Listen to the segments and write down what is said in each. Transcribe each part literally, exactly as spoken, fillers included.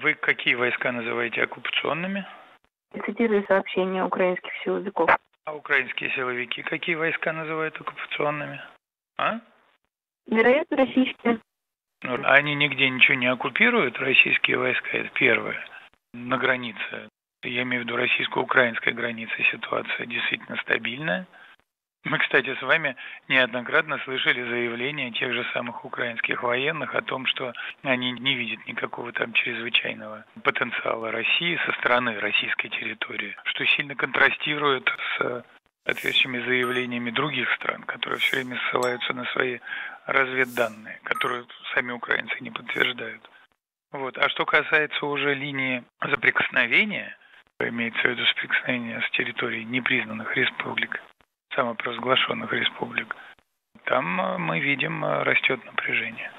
Вы какие войска называете оккупационными? Цитирую сообщение украинских силовиков. А украинские силовики какие войска называют оккупационными? А? Вероятно, российские. Ну, они нигде ничего не оккупируют, российские войска, это первое. На границе, я имею в виду российско-украинской границы, ситуация действительно стабильная. Мы, кстати, с вами неоднократно слышали заявления тех же самых украинских военных о том, что они не видят никакого там чрезвычайного потенциала России со стороны российской территории, что сильно контрастирует с соответствующими заявлениями других стран, которые все время ссылаются на свои разведданные, которые сами украинцы не подтверждают. Вот. А что касается уже линии соприкосновения, имеется в виду соприкосновение с территорией непризнанных республик, самопровозглашенных республик, там мы видим растет напряжение.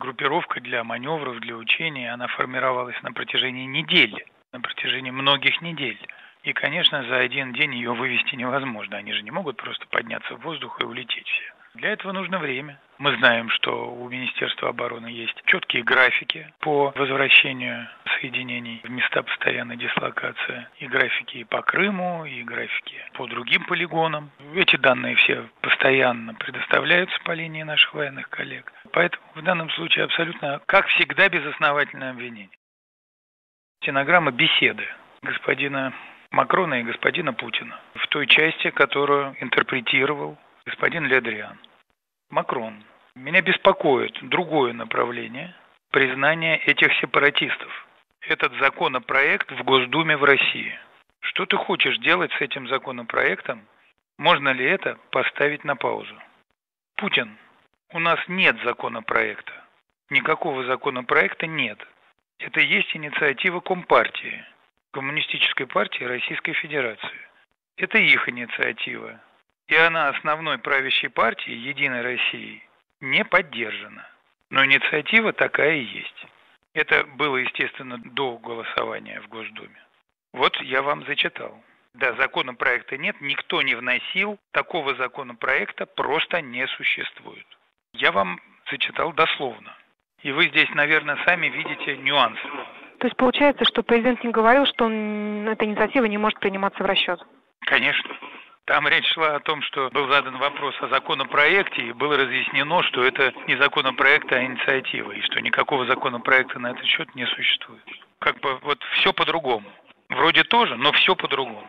Группировка для маневров, для учений, она формировалась на протяжении недели, на протяжении многих недель. И, конечно, за один день ее вывести невозможно. Они же не могут просто подняться в воздух и улететь все. Для этого нужно время. Мы знаем, что у Министерства обороны есть четкие графики по возвращению соединений в места постоянной дислокации. И графики по Крыму, и графики по другим полигонам. Эти данные все постоянно предоставляются по линии наших военных коллег. Поэтому в данном случае абсолютно, как всегда, безосновательное обвинение. Стенограмма беседы господина Макрона и господина Путина в той части, которую интерпретировал господин Ле Дриан. Макрон. Меня беспокоит другое направление – признание этих сепаратистов. Этот законопроект в Госдуме в России. Что ты хочешь делать с этим законопроектом? Можно ли это поставить на паузу? Путин. У нас нет законопроекта. Никакого законопроекта нет. Это есть инициатива Компартии. Коммунистической партии Российской Федерации. Это их инициатива. И она основной правящей партии «Единой России» не поддержана. Но инициатива такая и есть. Это было, естественно, до голосования в Госдуме. Вот я вам зачитал. Да, законопроекта нет, никто не вносил. Такого законопроекта просто не существует. Я вам зачитал дословно. И вы здесь, наверное, сами видите нюансы. То есть получается, что президент не говорил, что он, эта инициатива не может приниматься в расчет? Конечно. Там речь шла о том, что был задан вопрос о законопроекте, и было разъяснено, что это не законопроект, а инициатива, и что никакого законопроекта на этот счет не существует. Как бы вот все по-другому. Вроде тоже, но все по-другому.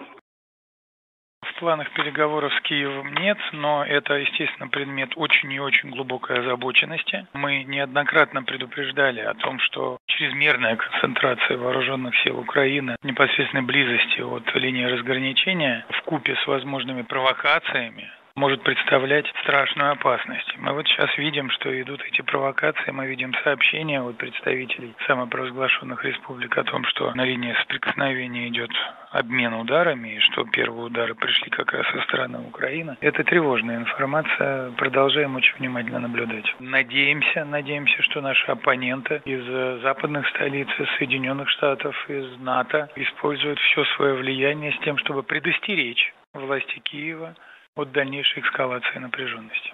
В планах переговоров с Киевом нет, но это, естественно, предмет очень и очень глубокой озабоченности. Мы неоднократно предупреждали о том, что чрезмерная концентрация вооруженных сил Украины в непосредственной близости от линии разграничения вкупе с возможными провокациями может представлять страшную опасность. Мы вот сейчас видим, что идут эти провокации, мы видим сообщения от представителей самопровозглашенных республик о том, что на линии соприкосновения идет обмен ударами, и что первые удары пришли как раз со стороны Украины. Это тревожная информация, продолжаем очень внимательно наблюдать. Надеемся, надеемся, что наши оппоненты из западных столиц, из Соединенных Штатов, из НАТО используют все свое влияние с тем, чтобы предостеречь власти Киева от дальнейшей эскалации напряженности.